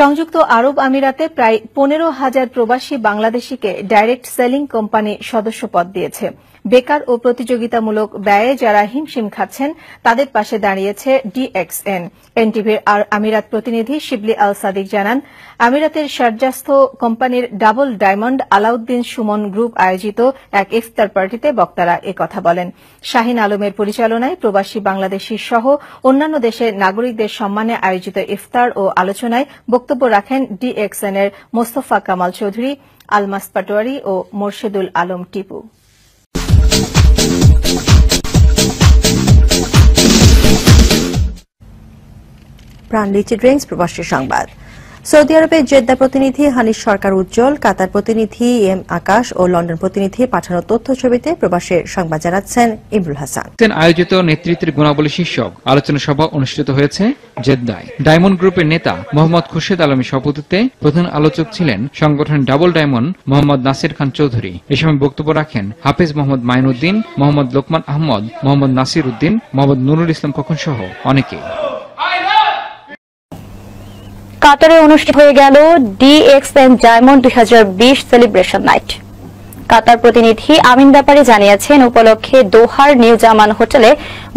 সংযুক্ত আরব আমিরাতে প্রায় ১৫,০০০ প্রবাসী বাংলাদেশিকে ডাইরেক্ট সেলিং কোম্পানি সদস্যপদ দিয়েছে। বেকার ও প্রতিযোগিতামূলক ব্যয়ে যারা হিমশিম খাচ্ছেন তাদের পাশে দাঁড়িয়েছে ডিএক্সএন। এনটিভির আমিরাত প্রতিনিধি শিবলি আল সাদিক জানান, আমিরাতের সার্জাস্থ কোম্পানির double diamond Alauddin Suman group আয়োজিত এক ইফতার পার্টিতে বক্তারা একথা বলেন। শাহিন আলমের পরিচালনায় প্রবাসী বাংলাদেশি সহ অন্যান্য দেশের নাগরিকদের সম্মানে আয়োজিত ইফতার ও আলোচনায় বক্তব্য রাখেন ডিএক্সএন এর মোস্তফা কামাল চৌধুরী, আলমাস পাটোয়ারি ও মুর্শিদুল আলম টিপু। প্রাণ লিচি ড্রিঙ্কস প্রবাসী সংবাদ। সৌদি আরবের জেদ্দা প্রতিনিধি হানিশ সরকার উজ্জ্বল, কাতার প্রতিনিধি এম আকাশ ও লন্ডন প্রতিনিধি পাঠানো তথ্য ছবিতে প্রবাসের সংবাদ জানাচ্ছেন ইমরুল হাসান। আয়োজিত নেতৃত্বের গুণাবলী শীর্ষক আলোচনা সভা অনুষ্ঠিত হয়েছে জেদ্দায়। ডায়মন্ড গ্রুপের নেতা মোহাম্মদ খুরশেদ আলমের সভাপতিত্বে প্রধান আলোচক ছিলেন সংগঠন ডাবল ডায়মন্ড মোহাম্মদ নাসির খান চৌধুরী। এ সময় বক্তব্য রাখেন হাফেজ মোহাম্মদ মাইনুদ্দিন, মোহাম্মদ লোকমান আহমদ, মোহাম্মদ নাসির উদ্দিন, মোহাম্মদ নুরুল ইসলাম খোকন সহ অনেকে। কাতারে অনুষ্ঠিত হয়ে গেল DXN diamond 2020 celebration night. Qatar প্রতিনিধি আমিন ব্যাপারে জানিয়েছেন, উপলক্ষে দোহার নিউ জামান হোটেলে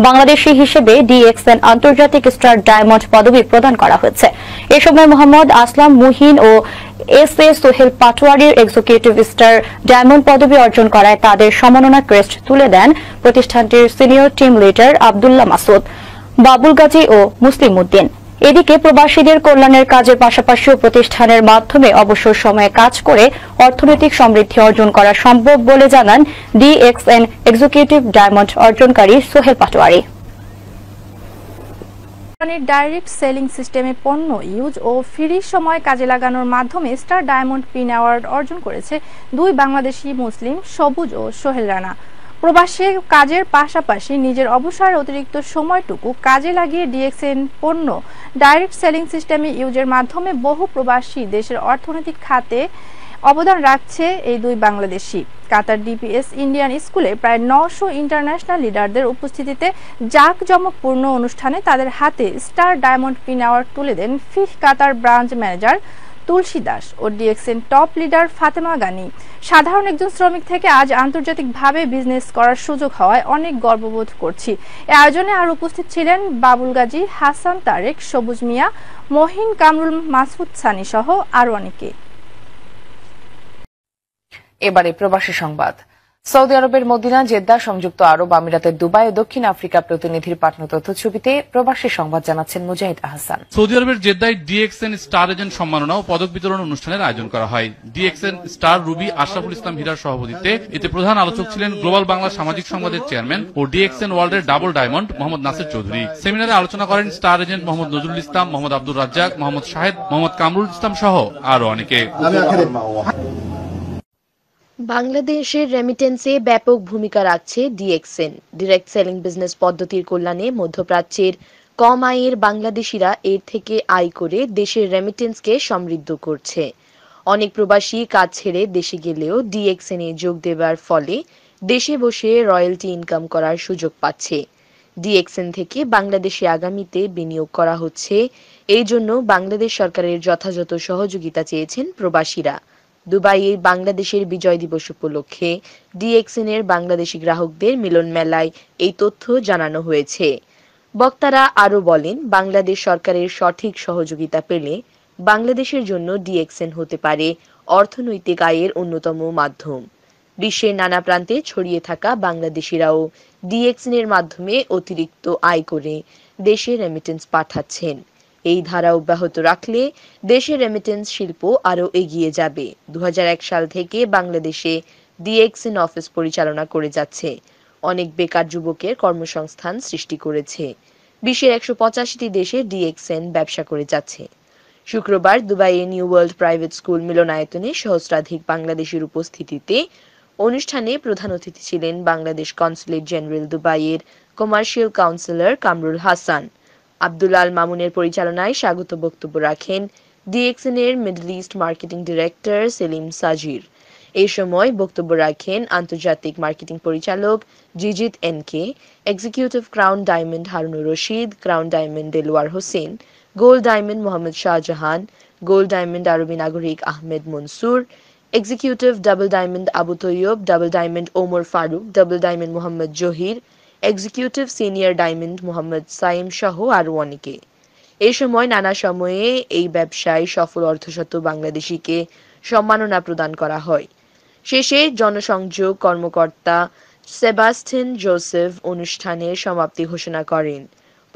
বাংলাদেশি হিসেবে ডিএক্সএন আন্তর্জাতিক স্টার ডায়মন্ড পদবি প্রদান করা হয়েছে। এ সময় মোহাম্মদ আসলাম মুহিন ও এস এ সোহেল পাটওয়ারির এক্সিকিউটিভ স্টার ডায়মন্ড পদবি অর্জন করায় তাদের সম্মাননা ক্রেস্ট তুলে দেন প্রতিষ্ঠানটির senior team leader Abdullah Masud, Babul Gazi ও মুসলিম উদ্দিন। এদিকে প্রবাসীদের কল্যাণের কাজের পাশাপাশি প্রতিষ্ঠানের মাধ্যমে অবসর সময়ে কাজ করে অর্থনৈতিক সমৃদ্ধি অর্জন করা সম্ভব বলে জানান ডিএক্সএন এক্সিকিউটিভ ডায়মন্ড অর্জনকারী সোহেল পাটোয়ারি। ডাইরেক্ট সেলিং সিস্টেমে পণ্য ইউজ ও ফ্রি সময় কাজে লাগানোর মাধ্যমে স্টার ডায়মন্ড পিন অ্যাওয়ার্ড অর্জন করেছে দুই বাংলাদেশি মুসলিম সবুজ ও সোহেল রানা। প্রবাসী কাজের পাশাপাশি নিজের অবসর অতিরিক্ত সময়টুকু কাজে লাগিয়ে ডিএক্সএন পণ্য ডাইরেক্ট সেলিং সিস্টেমে ইউজের মাধ্যমে বহু প্রবাসী দেশের অর্থনৈতিক খাতে অবদান রাখছে এই দুই বাংলাদেশি। কাতার ডিপিএস ইন্ডিয়ান স্কুলে প্রায় ৯০০ ইন্টারন্যাশনাল লিডারদের উপস্থিতিতে জাঁকজমকপূর্ণ অনুষ্ঠানে তাদের হাতে স্টার ডায়মন্ড পিন অ্যাওয়ার্ড তুলে দেন ফিফ Qatar branch manager Tulsi Das ও DXN top leader Fatema Gani. সাধারণ একজন শ্রমিক থেকে আজ আন্তর্জাতিকভাবে বিজনেস করার সুযোগ হওয়ায় অনেক গর্ববোধ করছি। এই আয়োজনে আর উপস্থিত ছিলেন বাবুল গাজী, হাসান তারেক, সবুজ মিয়া, মহিন, কামরুল, মাসুদ সানি সহ আরো অনেকে। এবারে প্রবাসী সংবাদ। সৌদি আরবের মদিনা, জেদ্দা, সংযুক্ত আরব আমিরাতের দুবাই ও দক্ষিণ আফ্রিকা প্রতিনিধির পাঠানো তথ্যছবিতে প্রবাসী সংবাদ জানাচ্ছেন মুজাহিদ আহসান। সৌদি আরবের জেদ্দায় ডিএক্সএন স্টার এজেন্ট সম্মাননা ও পদক বিতরণ অনুষ্ঠানের আয়োজন করা হয়। DXN star ruby Ashraful Islam হীরার সভাপতিত্বে এতে প্রধান আলোচক ছিলেন গ্লোবাল বাংলা সামাজিক সংবাদের চেয়ারম্যান ও ডিএক্সএন ওয়ার্ল্ডের ডাবল ডায়মন্ড মোহাম্মদ নাসির চৌধুরী। সেমিনারে আলোচনা করেন স্টার এজেন্ট মোহাম্মদ নজরুল ইসলাম, মোহাম্মদ আব্দুর রাজ্জাক, মোহাম্মদ শাহেদ, মোহাম্মদ কামরুল ইসলাম সহ আরো অনেকে। বাংলাদেশের রেমিটেন্সে ব্যাপক ভূমিকা রাখছে ডিএক্সএন। ডিরেক্ট সেলিং বিজনেস পদ্ধতির কল্যাণে মধ্যপ্রাচ্যের কম আয়ের বাংলাদেশিরা এর থেকে আয় করে দেশের রেমিটেন্সকে সমৃদ্ধ করছে। অনেক প্রবাসী কাজ ছেড়ে দেশে গেলেও ডিএক্সএনে যোগ দেওয়ার ফলে দেশে বসে রয়্যালটি ইনকাম করার সুযোগ পাচ্ছে। ডিএক্সএন থেকে বাংলাদেশে আগামীতে বিনিয়োগ করা হচ্ছে, এই জন্য বাংলাদেশ সরকারের যথাযথ সহযোগিতা চেয়েছেন প্রবাসীরা। দুবাইয়ে বাংলাদেশের বিজয় দিবস উপলক্ষে ডিএক্সএন এর বাংলাদেশি গ্রাহকদের মিলন মেলায় এই তথ্য জানানো হয়েছে। বক্তারা আরো বলেন, বাংলাদেশ সরকারের সঠিক সহযোগিতা পেলে বাংলাদেশের জন্য ডিএক্সএন হতে পারে অর্থনৈতিক আয়ের অন্যতম মাধ্যম। বিশ্বের নানা প্রান্তে ছড়িয়ে থাকা বাংলাদেশিরাও ডিএক্সএন এর মাধ্যমে অতিরিক্ত আয় করে দেশে রেমিটেন্স পাঠাচ্ছেন। এই ধারা অব্যাহত রাখলে দেশের রেমিটেন্স শিল্প আরো এগিয়ে যাবে। ২০০১ সাল থেকে বাংলাদেশে ডিএক্সএন অফিস পরিচালনা করে যাচ্ছে, অনেক বেকার যুবকের কর্মসংস্থান সৃষ্টি করেছে। বিশ্বের ১৮৫টি দেশে ডিএক্সএন ব্যবসা করে যাচ্ছে। শুক্রবার দুবাইয়ে নিউ ওয়ার্ল্ড প্রাইভেট স্কুল মিলনায়তনে সহস্রাধিক বাংলাদেশের উপস্থিতিতে অনুষ্ঠানে প্রধান অতিথি ছিলেন বাংলাদেশ কনসুলেট জেনারেল দুবাইয়ের কমার্শিয়াল কাউন্সিলর কামরুল হাসান। আব্দুল আল মামুনের পরিচালনায় স্বাগত বক্তব্য রাখেন ডিএক্সএন এর Middle East marketing director Selim Sajir. এই সময় বক্তব্য রাখেন আন্তর্জাতিক মার্কেটিং পরিচালক জিজিত NK, executive crown diamond Harunur Rashid, crown diamond Deluar Hossain, gold diamond Mohammad Shah Jahan, Gold Diamond Arobin Agurik Ahmed Munsoor, Executive Double Diamond Abu Tayyob, Double Diamond Omar Farooq, Double Diamond Muhammad Johir, Executive Senior Diamond Muhammad Saim Shahu আরও অনেকে। এই সময় নানা সময়ে এই ব্যবসায় সফল অর্ধশত বাংলাদেশিকে সম্মাননা প্রদান করা হয়। শেষে জনসংযোগ কর্মকর্তা সেবাস্টিয়ান জোসেফ অনুষ্ঠানে সমাপ্তি ঘোষণা করেন।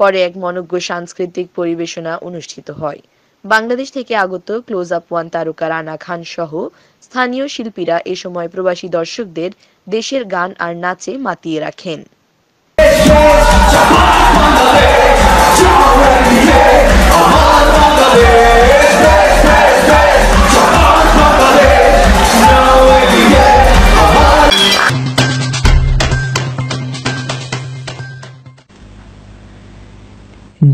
পরে এক মনোজ্ঞ সাংস্কৃতিক পরিবেশনা অনুষ্ঠিত হয়। বাংলাদেশ থেকে আগত ক্লোজ আপ ওয়ান তারুকারানা খান সহ স্থানীয় শিল্পীরা এ সময় প্রবাসী দর্শকদের দেশের গান আর নাচে মাতিয়ে রাখেন।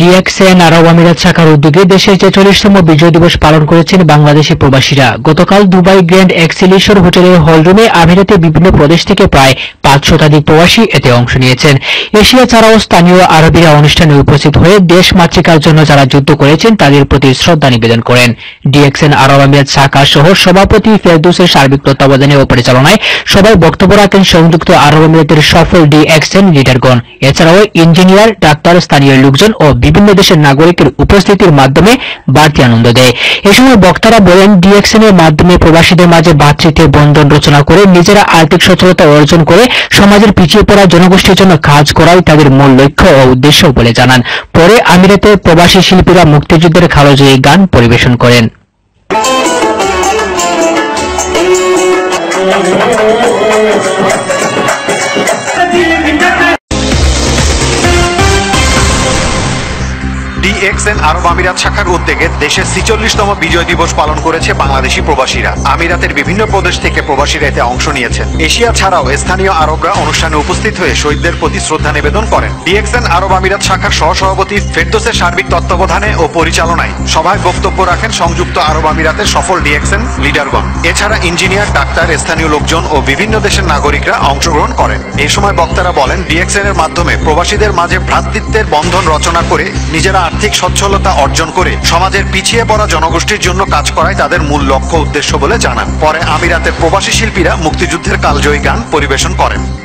DXN আরব আমিরাত শাখার উদ্যোগে দেশের ৪৪তম বিজয় দিবস পালন করেছেন বাংলাদেশি প্রবাসীরা। গতকাল দুবাই গ্র্যান্ড এক্সিলিশন হোটেলের হলরুমে আমিরাতে বিভিন্ন প্রদেশ থেকে প্রায় ৫০০ শতাধিক প্রবাসী এতে অংশ নিয়েছেন। এশিয়া ছাড়াও স্থানীয় আরবীরা অনুষ্ঠানে উপস্থিত হয়ে দেশ মাতৃকার জন্য যারা যুদ্ধ করেছেন তাদের প্রতি শ্রদ্ধা নিবেদন করেন। DXN আরব আমিরাত শাখা সহ সভাপতি ফেরদৌসের সার্বিক তত্ত্বাবধানে ও পরিচালনায় সভায় বক্তব্য রাখেন সংযুক্ত আরব আমিরাতের সফল DXN লিডারগণ। এছাড়াও ইঞ্জিনিয়ার, ডাক্তার, স্থানীয় লোকজন ও বিভিন্ন দেশের নাগরিকের উপস্থিতির মাধ্যমে বাড়তি আনন্দ দেয়। এ সময় বক্তারা বলেন, DXN এর মাধ্যমে প্রবাসীদের মাঝে ভ্রাতৃত্বের বন্ধন রচনা করে নিজেরা আর্থিক সচ্ছলতা অর্জন করে সমাজের পিছিয়ে পড়া জনগোষ্ঠীর জন্য কাজ করাই তাদের মূল লক্ষ্য ও উদ্দেশ্য বলে জানান। পরে আমিরাতে প্রবাসী শিল্পীরা মুক্তিযুদ্ধের কালজয়ী গান পরিবেশন করেন। DXN আরব আমিরাত শাখার উদ্যোগে দেশের ৪৬তম বিজয় দিবস পালন করেছে বাংলাদেশি প্রবাসীরা। আমিরাতের বিভিন্ন প্রদেশ থেকে প্রবাসীরা এতে অংশ নিয়েছেন। এশিয়া ছাড়াও স্থানীয় আরবরা অনুষ্ঠানে উপস্থিত হয়ে শহীদদের প্রতি শ্রদ্ধা নিবেদন করেন। DXN আরব আমিরাত শাখার সহসভাপতি ফেরদৌসের সার্বিক তত্ত্বাবধানে ও পরিচালনায় সভায় বক্তব্য রাখেন সংযুক্ত আরব আমিরাতের সফল DXN লিডারগণ। এছাড়া ইঞ্জিনিয়ার, ডাক্তার, স্থানীয় লোকজন ও বিভিন্ন দেশের নাগরিকরা অংশগ্রহণ করেন। এই সময় বক্তারা বলেন, DXN এর মাধ্যমে প্রবাসীদের মাঝে ভ্রাতৃত্বের বন্ধন রচনা করে নিজেরা আর্থিক সচ্ছলতা অর্জন করে সমাজের পিছিয়ে পড়া জনগোষ্ঠীর জন্য কাজ করাই তাদের মূল লক্ষ্য উদ্দেশ্য বলে জানান। পরে আমিরাতের প্রবাসী শিল্পীরা মুক্তিযুদ্ধের কালজয়ী গান পরিবেশন করেন।